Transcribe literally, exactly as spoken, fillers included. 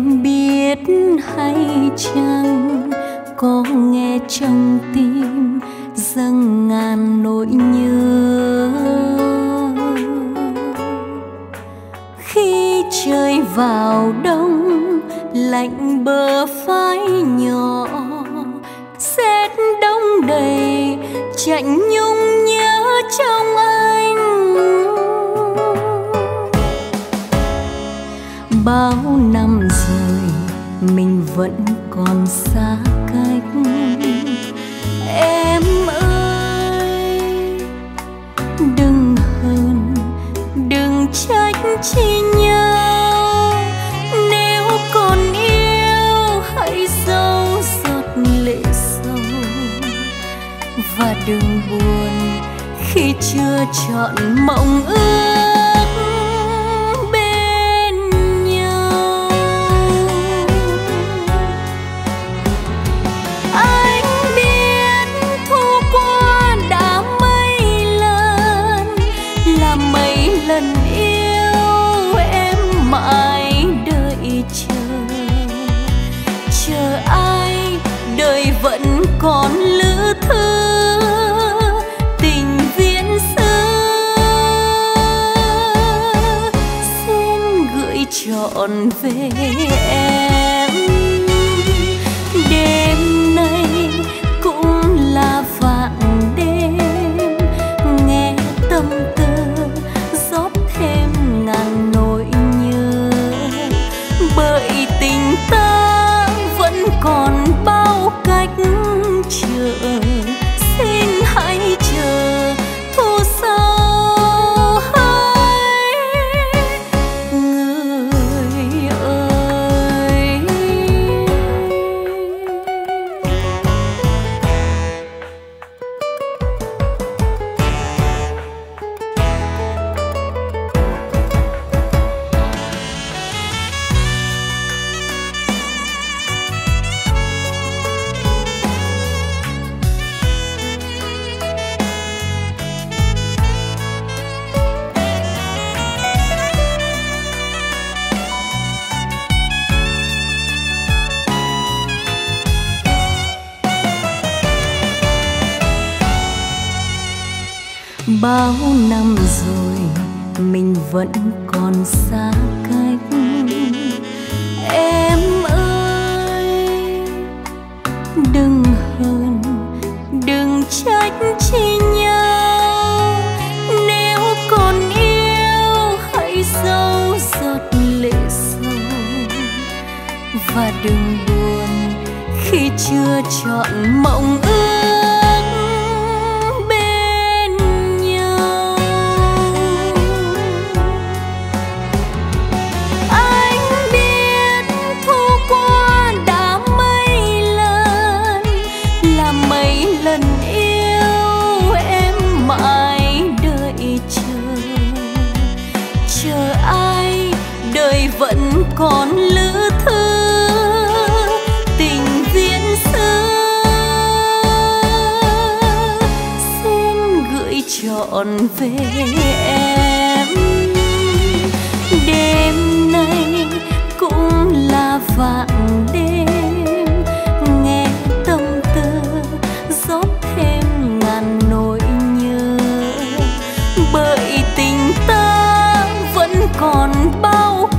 em biết hay chăng có nghe trong tim dâng ngàn nỗi nhớ. Khi trời vào đông lạnh bờ phái nhỏ, rét đông đầy chạnh nhung nhớ trong anh. Bao năm rồi mình vẫn còn xa cách em ơi, đừng hờn đừng trách chi nhau. Nếu còn yêu hãy giấu giọt lệ sâu, và đừng buồn khi chưa chọn mộng ước. Còn lữ thư tình viễn xưa, xin gửi trọn về em. Đêm nay cũng là vạn đêm, nghe tâm tư rót thêm ngàn nỗi nhớ. Bởi tình ta vẫn còn bao cách chờ, xin hãy chờ thu sau hãy người ơi. Bao năm rồi mình vẫn còn xa cách em ơi, đừng hờn đừng trách chi nhau. Nếu còn yêu hãy giấu giọt lệ sâu, và đừng buồn khi chưa chọn mộng ước. Còn lữ thư tình viễn xưa, xin gửi trọn về em. Đêm nay cũng là vạn đêm, nghe tâm tư rót thêm ngàn nỗi nhớ. Bởi tình ta vẫn còn bao